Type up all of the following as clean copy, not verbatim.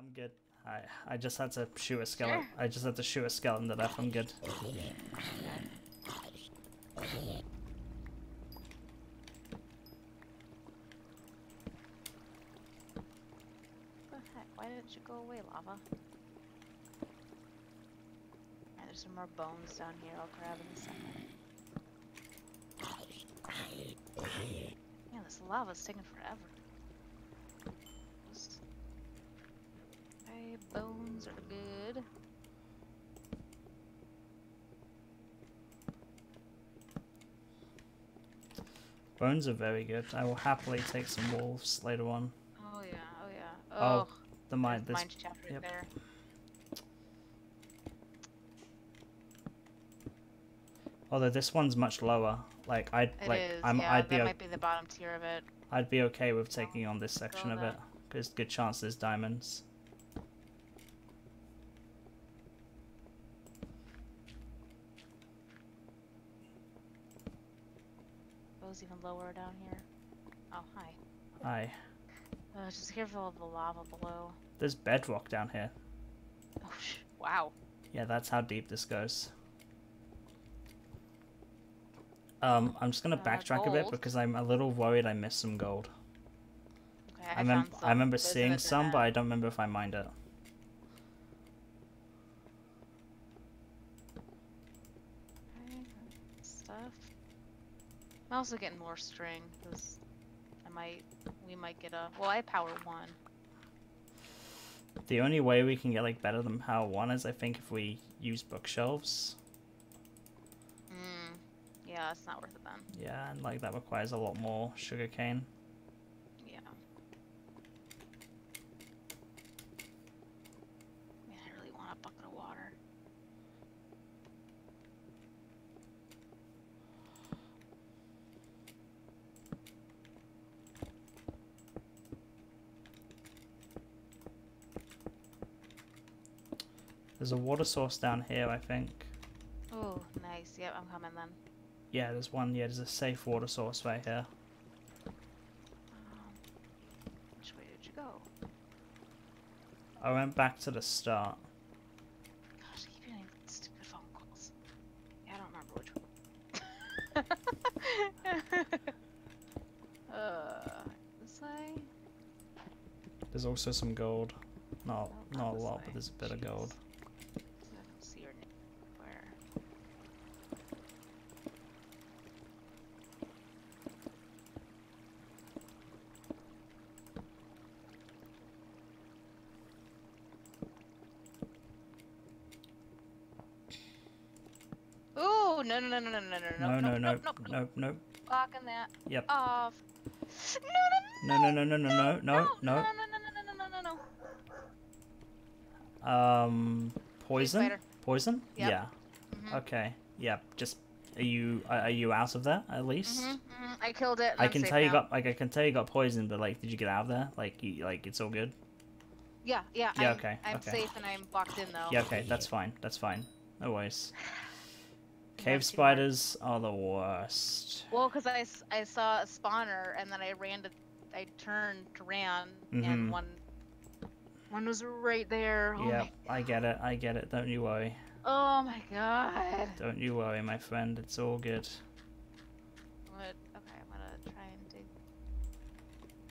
I'm good. I just had to shoot a skeleton. I just had to shoot a skeleton to death. I'm good. What the heck? Why didn't you go away, lava? Alright, there's some more bones down here. I'll grab in a second. Man, this lava's taking forever. My bones are good. Bones are very good. I will happily take some wolves later on. Oh yeah, oh yeah. Oh, the mine. This mine chapter right there. Although this one's much lower. Like I'd might be the bottom tier of it. I'd be okay with taking on this section of it because good chance there's diamonds. Even lower down here. Oh, hi. Hi. Just careful of the lava below. There's bedrock down here. Oh, wow. Yeah, that's how deep this goes. I'm just gonna backtrack a bit because I'm a little worried I missed some gold. Okay, I remember seeing some, but I don't remember if I mined it. Okay, stuff. I'm also getting more string because we might get a I power one. The only way we can get like better than power one is I think if we use bookshelves. Yeah, it's not worth it then. Yeah, and like that requires a lot more sugarcane. Yeah. Man, I really want a bucket of water. There's a water source down here, I think. Oh, nice. Yep, I'm coming then. Yeah, there's one. Yeah, there's a safe water source right here. Which way did you go? I went back to the start. Gosh, I keep getting stupid phone calls. Yeah, I don't remember which one. This way? There's also some gold. Not a lot, but there's a bit of gold. No. Blocking that. Yep. Off. No. Poison? Yep. Yeah. Mm-hmm. Okay. Yeah. Just are you out of there at least? Mm-hmm. Mm-hmm. I killed it. I can tell you got poison, but like, did you get out of there? Like, it's all good. Yeah. Okay. I'm safe and I'm locked in though. Yeah. Okay. That's fine. No worries. Cave spiders are the worst. Well, because I saw a spawner and then I turned to ran mm-hmm. and one was right there. Oh yeah, I get it. Don't you worry. Oh my god. Don't you worry, my friend. It's all good. What? Okay, I'm gonna try and dig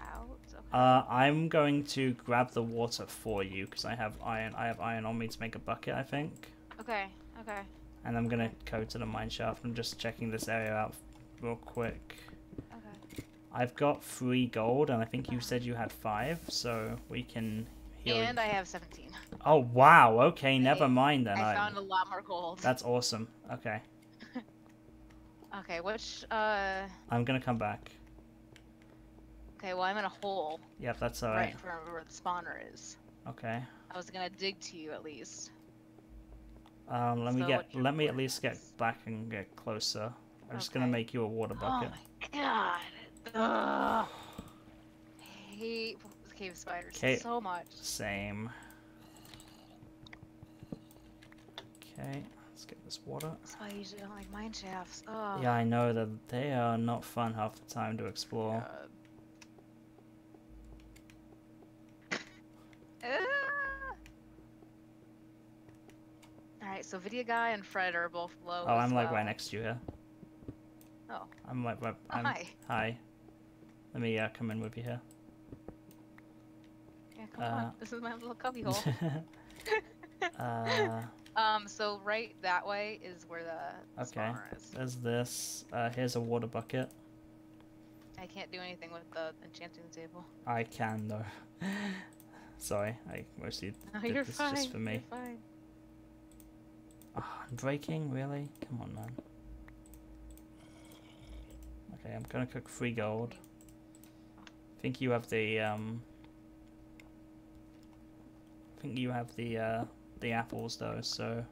out. Okay. I'm going to grab the water for you because I have iron. I have iron on me to make a bucket, I think. Okay. And I'm gonna go to the mine shaft. I'm just checking this area out real quick. Okay. I've got 3 gold, and I think you said you had 5, so we can heal. And I have 17. Oh wow! Okay, never mind then. I found a lot more gold. That's awesome. Okay. Okay, which I'm gonna come back. Okay, well I'm in a hole. Yep, that's alright. Right from where the spawner is. Okay. I was gonna dig to you at least. Let me at least get back and get closer. I'm just gonna make you a water bucket. Oh my god! Ugh. I hate cave spiders so much. Same. Okay, let's get this water. That's why I usually don't like mine shafts. Ugh. Yeah, I know that they are not fun half the time to explore. so Vidya guy and Fred are both low. Oh, I'm like right next to you here. Oh. I'm like right, hi. Let me come in with you here. Yeah, come on. This is my little cubby hole. So right that way is where the spawner is. There's this. Here's a water bucket. I can't do anything with the enchanting table. I can though. Sorry, I mostly did this just for me. You're fine. Oh, I'm breaking, really? Come on, man. Okay, I'm gonna cook 3 gold. I think you have the the apples though, so.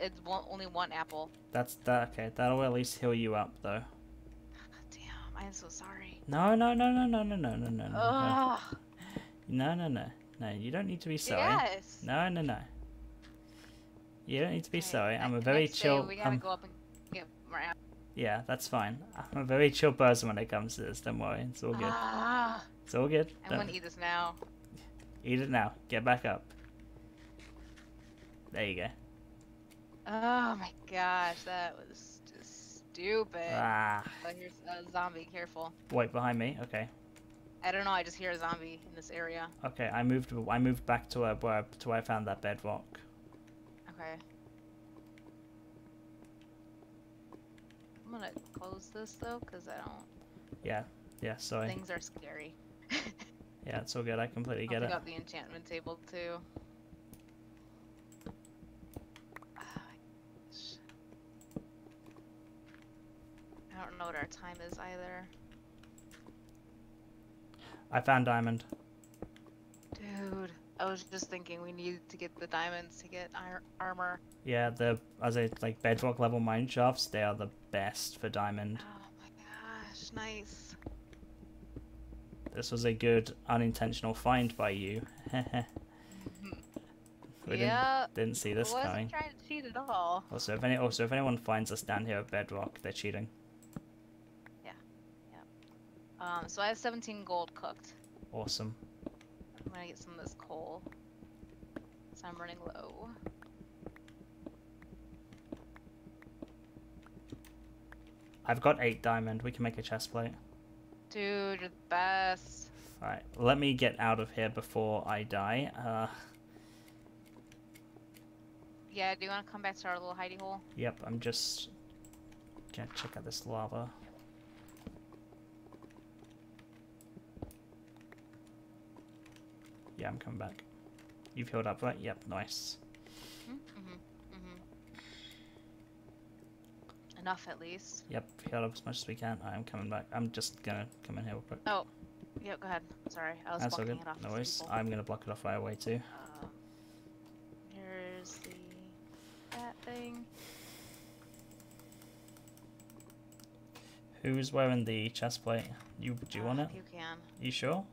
It's only 1 apple. That's that. Okay, that'll at least heal you up though. I'm so sorry. No. Ugh. No, you don't need to be sorry. Yes. No. You don't need to be sorry. I'm a very chill... We gotta go up and get more apples. Yeah, that's fine. I'm a very chill person when it comes to this. Don't worry. It's all good. It's all good. I'm gonna eat this now. Eat it now. Get back up. There you go. Oh my gosh, that was... stupid. Ah. I hear a zombie, careful. Wait, behind me? Okay. I don't know, I just hear a zombie in this area. Okay, I moved back to where I found that bedrock. Okay. I'm gonna close this though, because I don't... Yeah, sorry. Things are scary. Yeah, it's all good, I completely get it. I got the enchantment table too. I don't know what our time is either. I found diamond. Dude, I was just thinking we needed to get the diamonds to get armor. Yeah, like bedrock level mine shafts, they are the best for diamond. Oh my gosh, nice. This was a good unintentional find by you. Didn't see this coming. I wasn't trying to cheat at all. Also, if anyone finds us down here at bedrock, they're cheating. So I have 17 gold cooked. Awesome. I'm gonna get some of this coal. So I'm running low. I've got 8 diamond. We can make a chest plate. Dude, you're the best. Alright, let me get out of here before I die. Yeah, do you want to come back to our little hidey hole? Yep, I'm just gonna check out this lava. Yeah, I'm coming back. You've healed up, right? Yep, nice. Enough, at least. Yep, healed up as much as we can. I'm coming back. I'm just gonna come in here real quick. Oh, yeah, go ahead. Sorry, I was blocking it off. No worries. I'm gonna block it off right away, too. Here's that thing. Who's wearing the chest plate? Do you want it? You can. You sure?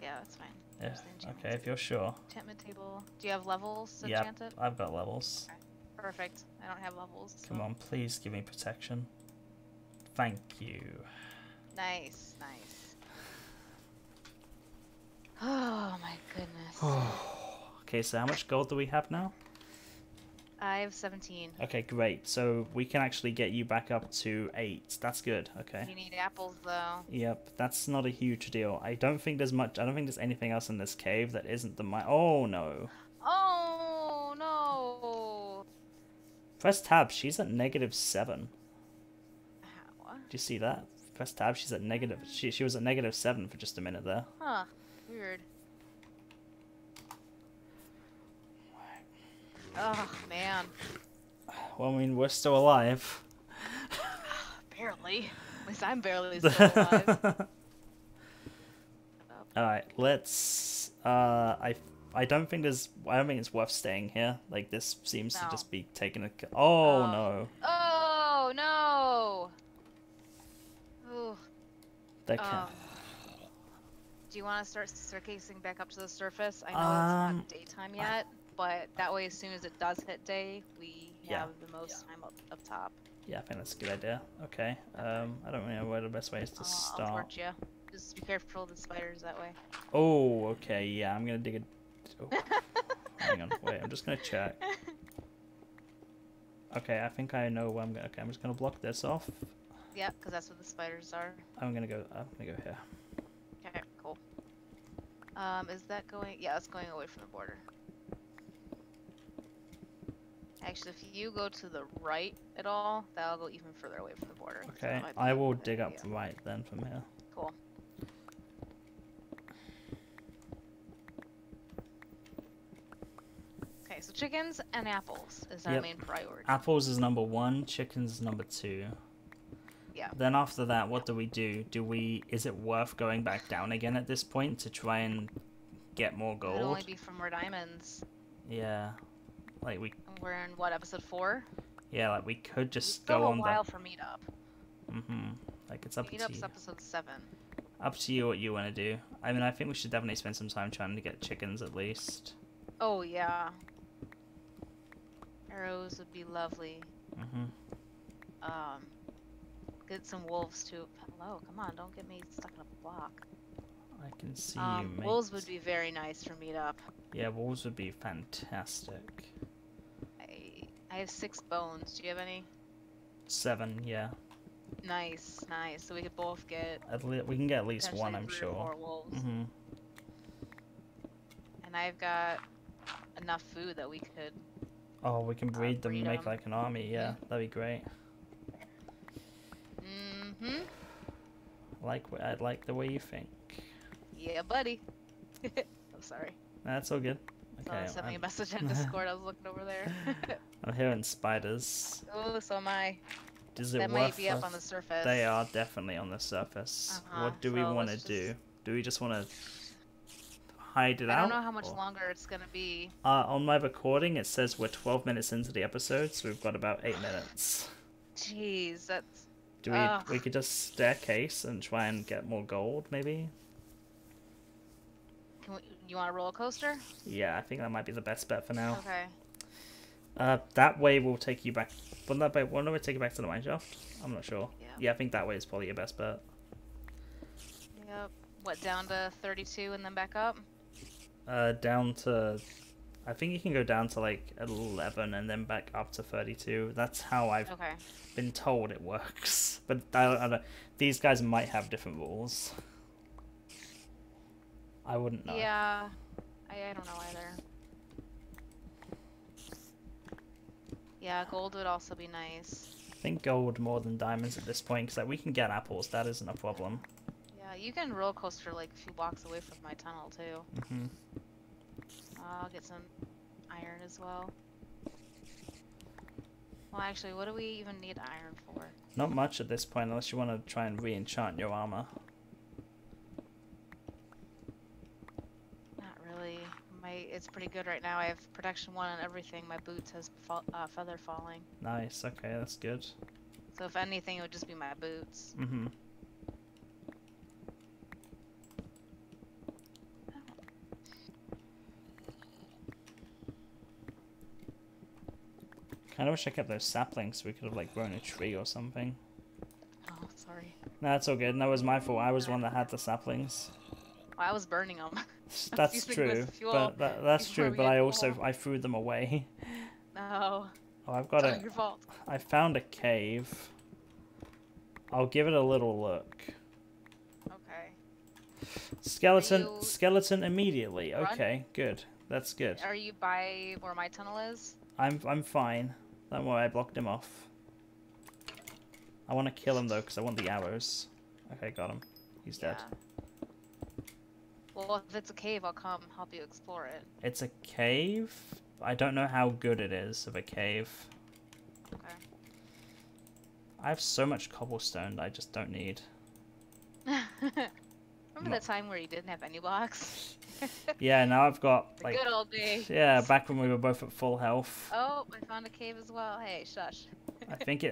Yeah, that's fine. Yeah. Okay, if you're sure. Enchantment table. Do you have levels to enchant it? I've got levels. Okay. Perfect. I don't have levels. So. Come on, please give me protection. Thank you. Nice. Oh my goodness. Okay, so how much gold do we have now? I have 17. Okay, great. So we can actually get you back up to 8. That's good. Okay. You need apples though. Yep, that's not a huge deal. I don't think there's anything else in this cave that isn't the Oh no. Oh no. Press tab. She's at -7. How? Do you see that? Press tab. She's at negative. She was at -7 for just a minute there. Huh. Weird. Oh man. Well, I mean, we're still alive. Barely. At least I'm barely still alive. All right, let's. I don't think it's worth staying here. Like this seems to just be taking a. Oh no. Oh no. Ooh. That can't. Do you want to start staircasing back up to the surface? I know it's not daytime yet. But that way, as soon as it does hit day, we have the most time up top. Yeah, I think that's a good idea. Okay. I don't really know where the best way is to start. I'll torch you. Just be careful of the spiders that way. Oh, okay. Yeah, I'm gonna dig a. Oh. Hang on. Wait, I'm just gonna check. Okay, I think I know where I'm going. Okay, I'm just going to block this off. Yeah, because that's where the spiders are. I'm gonna go here. Okay, cool. Is that going? Yeah, it's going away from the border. Actually, if you go to the right at all, that'll go even further away from the border. Okay, so I will dig up the right then from here. Cool. Okay, so chickens and apples is our main priority. Apples is number one, chickens is number two. Yeah. Then after that, what do we do? Is it worth going back down again at this point to try and get more gold? It'll only be for more diamonds. Yeah. Like we're in what, episode 4? Yeah, like we could just go on. It's a while for meetup. Mm-hmm. Like it's up to you. Meetup's episode 7. Up to you what you want to do. I mean, I think we should definitely spend some time trying to get chickens at least. Oh yeah. Arrows would be lovely. Mm-hmm. Get some wolves too. Hello, come on! Don't get me stuck in a block. I can see you, mate. Wolves would be very nice for meetup. Yeah, wolves would be fantastic. I have 6 bones. Do you have any? 7, yeah. Nice, nice. So we could both get. We can get at least one, I'm sure. 4 wolves. Mm-hmm. And I've got enough food that we could. Oh, we can breed them and make like an army. Yeah, that'd be great. Mm-hmm. I like the way you think. Yeah, buddy. I'm sorry. That's all good. Okay, someone sent me a message on Discord. I was looking over there. I'm hearing spiders. Oh, so am I. That might be up on the surface. They are definitely on the surface. What do we want to do? Do we just want to hide it out? I don't know how much longer it's going to be. On my recording, it says we're 12 minutes into the episode, so we've got about 8 minutes. Jeez, that's... We could just staircase and try and get more gold, maybe? You want a roller coaster? Yeah, I think that might be the best bet for now. Okay. That way we'll take you back. Wouldn't we take you back to the mineshaft? I'm not sure. Yeah. Yeah, I think that way is probably your best bet. Yep. What, down to 32 and then back up? Down to... I think you can go down to like 11 and then back up to 32. That's how I've been told it works. But I don't, these guys might have different rules. I wouldn't know. Yeah, I don't know either. Yeah, gold would also be nice. I think gold more than diamonds at this point, because like, we can get apples. That isn't a problem. Yeah, you can roller coaster like a few blocks away from my tunnel too. Mm-hmm. I'll get some iron as well. Well, actually, what do we even need iron for? Not much at this point, unless you want to try and re-enchant your armor. Not really. It's pretty good right now. I have protection 1 on everything. My boots has feather falling. Nice. Okay, that's good. So if anything, it would just be my boots. Mm-hmm. I kind of wish I kept those saplings so we could have like grown a tree or something. Oh, sorry. No, that's all good. That was my fault. I was one that had the saplings. Well, I was burning them. That's true. But that's true. But I also I threw them away. No. Oh, I've got it's not your fault. I found a cave. I'll give it a little look. Okay. Skeleton immediately. Run? Okay, good. That's good. Are you by where my tunnel is? I'm fine. Don't worry, I blocked him off. I want to kill him though, because I want the arrows. Okay, got him. He's dead. Well, if it's a cave, I'll come help you explore it. It's a cave? I don't know how good it is of a cave. Okay. I have so much cobblestone that I just don't need. Remember the time where you didn't have any blocks? Yeah, now I've got like good old days. Yeah, back when we were both at full health. Oh, I found a cave as well. Hey, shush. I think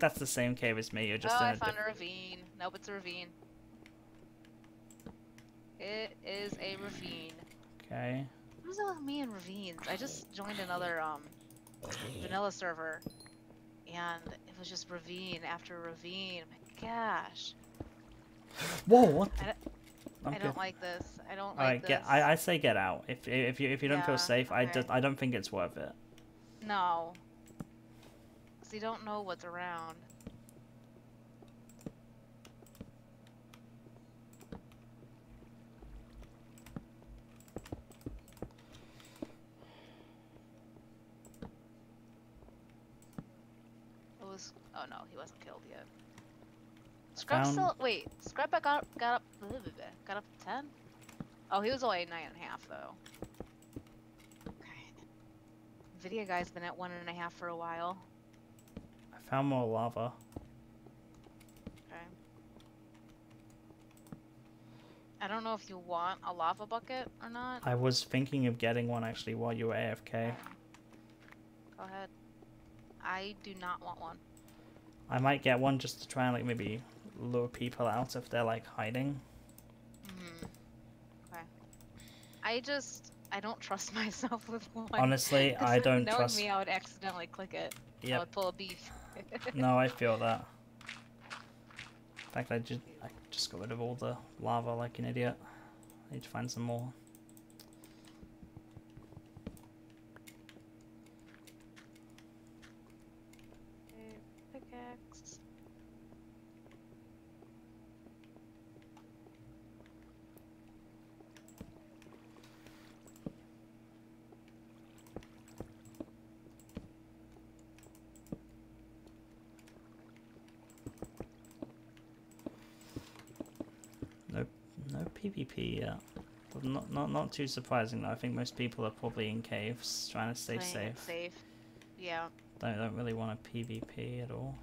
that's the same cave as me. You're just in a different... I found a ravine. Nope, it's a ravine. It is a ravine. Okay. What does me and ravines? I just joined another vanilla server, and it was just ravine after ravine. My gosh. Whoa! What? I don't like this. I don't like this. I say get out. If you don't feel safe, I don't think it's worth it. No. They don't know what's around. Oh no, he wasn't killed yet. Scrub still. Wait, Scrub got up to 10. Oh, he was only 9.5 though. Video guy's been at 1.5 for a while. I found more lava. Okay. I don't know if you want a lava bucket or not. I was thinking of getting one actually while you were AFK. Go ahead. I do not want one. I might get one just to try and like maybe lure people out if they're like hiding. Mm-hmm. Okay. I don't trust myself with one. Honestly, I don't trust... Knowing me, I would accidentally click it. Yep. I would pull a beef. No, I feel that. In fact, I just got rid of all the lava like an idiot. I need to find some more. PvP, yeah. But not too surprising though. I think most people are probably in caves trying to stay safe. Yeah. Don't really want to PvP at all.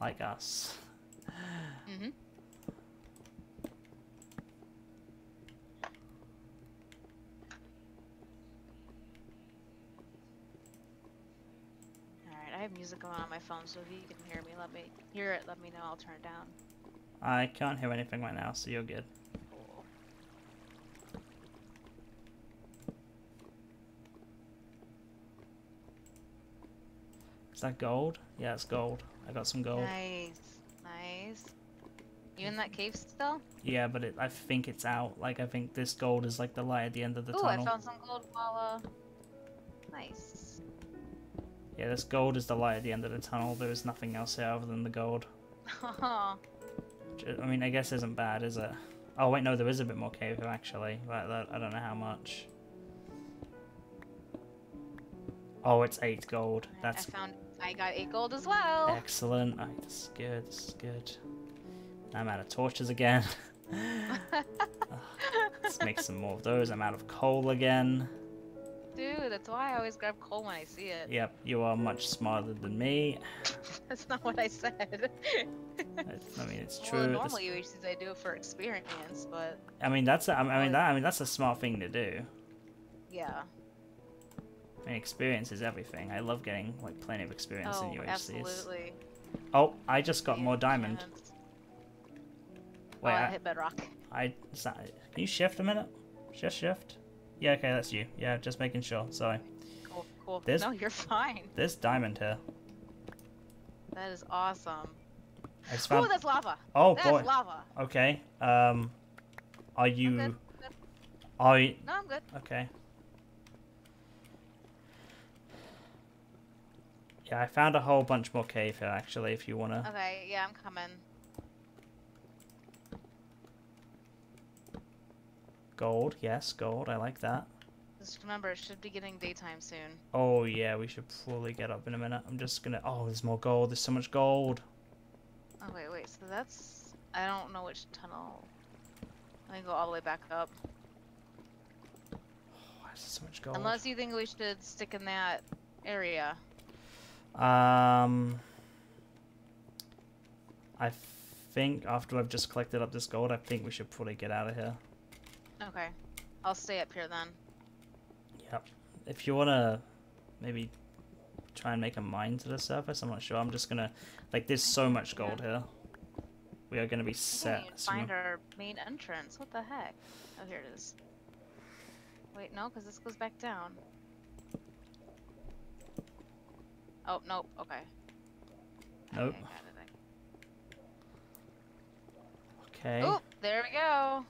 Like us. Mm-hmm. Alright, I have music going on my phone, so if you can hear me, let me hear it, let me know, I'll turn it down. I can't hear anything right now, so you're good. Cool. Is that gold? Yeah, it's gold. I got some gold. Nice, nice. You in that cave still? Yeah, but I think it's out. Like, I think this gold is like the light at the end of the tunnel. Oh, I found some gold while, nice. Yeah, this gold is the light at the end of the tunnel. There is nothing else here other than the gold. Oh. I mean, I guess isn't bad, is it? Oh wait, no, there is a bit more cave here actually. Right, I don't know how much. Oh, it's 8 gold. That's. I got 8 gold as well. Excellent. All right, this is good. This is good. Now I'm out of torches again. Let's make some more of those. I'm out of coal again. Dude, that's why I always grab coal when I see it. Yep, you are much smarter than me. That's not what I said. I mean, it's true. Well, normally I do it for experience, but I mean that's a smart thing to do. Yeah. I mean, experience is everything. I love getting like plenty of experience in UHCs. Absolutely. Oh, I just got more diamond. Wait, I hit bedrock. Can you shift a minute? Shift. Yeah, okay, that's you. Yeah, just making sure. Sorry. Cool. No, you're fine. There's diamond here. That is awesome. Oh, that's lava. Oh, that's lava. Okay. Are you? I'm good. No, I'm good. Okay. Yeah, I found a whole bunch more cave here actually. If you wanna. Okay. Yeah, I'm coming. Gold, yes, gold. I like that. Just remember, it should be getting daytime soon. Oh yeah, we should probably get up in a minute. I'm just gonna. Oh, there's more gold. There's so much gold. Oh wait. So that's. I don't know which tunnel. I'm gonna go all the way back up. Oh, there's so much gold. Unless you think we should stick in that area. I think after I've just collected up this gold, I think we should probably get out of here. Okay, I'll stay up here then. Yep. If you wanna maybe try and make a mine to the surface, I'm not sure. I'm just gonna like there's so much gold here. We are gonna be set. Find our main entrance. What the heck? Oh, here it is. Wait, no, because this goes back down. Oh nope. Okay. Nope. Okay. There we go.